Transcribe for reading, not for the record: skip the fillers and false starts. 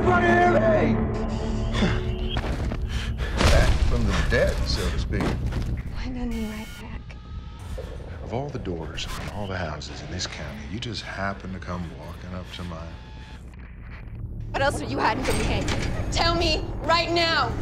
Anybody hear me? From the dead, so to speak. Why don't you write back? Of all the doors and all the houses in this county, you just happened to come walking up to mine. What else are you hiding from me, Hank? Tell me right now!